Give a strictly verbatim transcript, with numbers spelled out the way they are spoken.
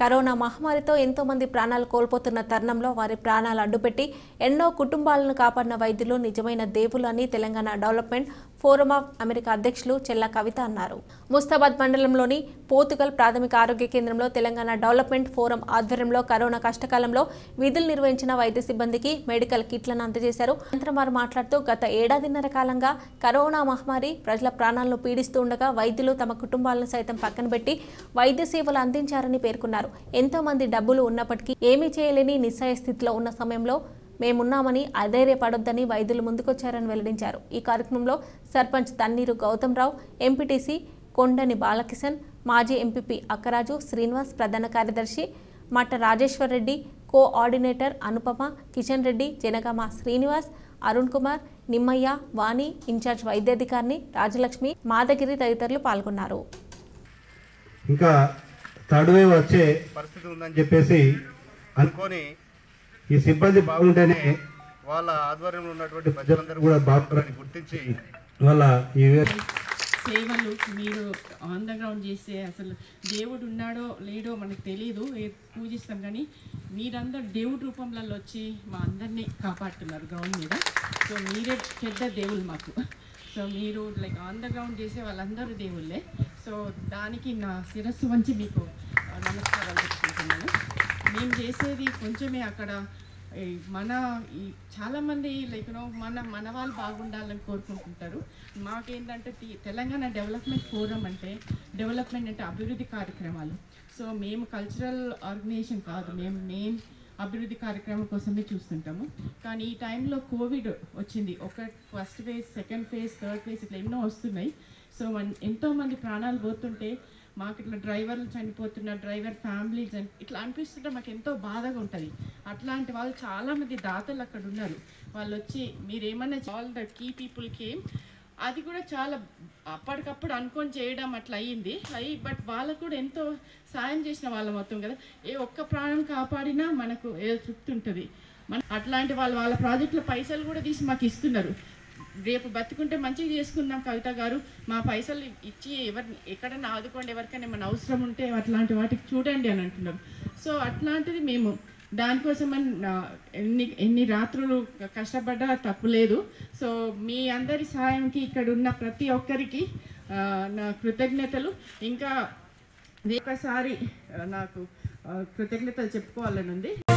Corona మహమ్మారితో ఎంతో మంది ప్రాణాలు కోల్పోతున్న తరుణంలో వారి ప్రాణాలు అడ్డుపెట్టి ఎన్నో కుటుంబాలను కాపాడిన వైద్యులు నిజమైన దేవులని Telangana development forum of America అధ్యక్షులు చల్లకవిత అన్నారు. ముస్తాబాద్ మండలంలోని పోతుగల్ ప్రాథమిక ఆరోగ్య కేంద్రంలో తెలంగాణ డెవలప్మెంట్ ఫోరం ఆధ్వర్యంలో కరోనా కష్టకాలంలో విధులు నిర్వహించిన వైద్య సిబ్బందికి మెడికల్ కిట్లను అందజేశారు. అనంతరం వారు మాట్లాడుతూ గత ఏడాదిన్నర కాలంగా కరోనా మహమ్మారి ప్రజల ప్రాణాలను పీడిస్తూ ఉండగా వైద్యులు తమ కుటుంబాలను సైతం పక్కన పెట్టి వైద్య సేవలు అందించారని పేర్కొన్నారు. ఎంతో మంది డబ్బులు ఉన్నప్పటికీ ఏమీ చేయలేని నిస్సహాయ స్థితిలో ఉన్న సమయంలో మేమున్నామని అధైర్యపడొద్దని వైద్యులు ముందుకొచ్చారని వెల్లడించారు. ఈ కార్యక్రమంలో సర్పంచ్ తన్నీరు గౌతమ్రావు, ఎంపీటీసీ కొండని బాలకిషన్, మాజీ ఎంపీపీ అక్కరాజు శ్రీనివాస్, ప్రధాన కార్యదర్శి మట్ట రాజేశ్వర్ రెడ్డి, కోఆర్డినేటర్ అనుపమ, కిషన్ రెడ్డి, జనగామ శ్రీనివాస్, అరుణ్ కుమార్, నిమ్మయ్య, వాణి, ఇన్ఛార్జ్ వైద్యాధికారిని రాజలక్ష్మి, మాధగిరి తదితరులు పాల్గొన్నారు. ఇంకా థర్డ్ వేవ్ వచ్చే పరిస్థితి ఉందని చెప్పేసి అనుకొని ఈ సిబ్బంది బాగుంటేనే వాళ్ళ ఆధ్వర్యంలో ఉన్నటువంటి ప్రజలందరూ కూడా బాగుంటారని గుర్తించి వాళ్ళ ఈ సేవలు మీరు ఆన్ ద గ్రౌండ్ చేస్తే అసలు దేవుడు ఉన్నాడో లేడో మనకు తెలియదు, పూజిస్తాం, కానీ మీరందరూ దేవుడి రూపంలో వచ్చి మా అందరినీ కాపాడుతున్నారు గ్రౌండ్ మీద. సో మీరే పెద్ద దేవుళ్ళు మాకు. సో మీరు లైక్ ఆన్ ద గ్రౌండ్ చేసే వాళ్ళందరూ దేవుళ్ళే. సో దానికి నా శిరస్సు వంచి మీకు నమస్కారాలు చెప్తున్నాను. మేము చేసేది కొంచెమే అక్కడ మన ఈ చాలామంది లైక్ మన మన వాళ్ళు బాగుండాలని కోరుకుంటుంటారు. మాకేంటంటే తెలంగాణ డెవలప్మెంట్ ఫోరం అంటే డెవలప్మెంట్ అంటే అభివృద్ధి కార్యక్రమాలు. సో మేము కల్చరల్ ఆర్గనైజేషన్ కాదు, మేము మెయిన్ అభివృద్ధి కార్యక్రమం కోసమే చూస్తుంటాము. కానీ ఈ టైంలో కోవిడ్ వచ్చింది, ఒక first phase, second phase, third phase ఇట్లా ఎన్నో వస్తున్నాయి. సో మన ఎంతోమంది ప్రాణాలు పోతుంటే మాకు ఇట్లా డ్రైవర్లు చనిపోతున్నారు, డ్రైవర్ ఫ్యామిలీస్ అని ఇట్లా అనిపిస్తుంటే మాకు ఎంతో బాధగా ఉంటుంది. అట్లాంటి వాళ్ళు చాలామంది దాతలు అక్కడ ఉన్నారు. వాళ్ళు వచ్చి మీరేమన్నా all the key people came, అది కూడా చాలా అప్పటికప్పుడు అనుకొని చేయడం అట్లా అయ్యింది అయ్యి, బట్ వాళ్ళకు కూడా ఎంతో సాయం చేసిన వాళ్ళం మొత్తం కదా. ఏ ఒక్క ప్రాణం కాపాడినా మనకు ఏదో తృప్తి ఉంటుంది. మన అట్లాంటి వాళ్ళు వాళ్ళ ప్రాజెక్టులో పైసలు కూడా తీసి మాకు ఇస్తున్నారు. రేపు బతుకుంటే మంచిగా చేసుకుందాం కవిత గారు, మా పైసలు ఇచ్చి ఎవరిని ఎక్కడన్నా ఆదుకోండి, ఎవరికైనా ఏమైనా అవసరం ఉంటే అట్లాంటి వాటికి చూడండి అని అంటున్నారు. సో అట్లాంటిది మేము దానికోసం ఎన్ని ఎన్ని రాత్రులు కష్టపడ్డా తప్పులేదు. సో మీ అందరి సహాయంకి ఇక్కడ ఉన్న ప్రతి ఒక్కరికి నా కృతజ్ఞతలు. ఇంకా ఒకసారి నాకు కృతజ్ఞతలు చెప్పుకోవాలని ఉంది.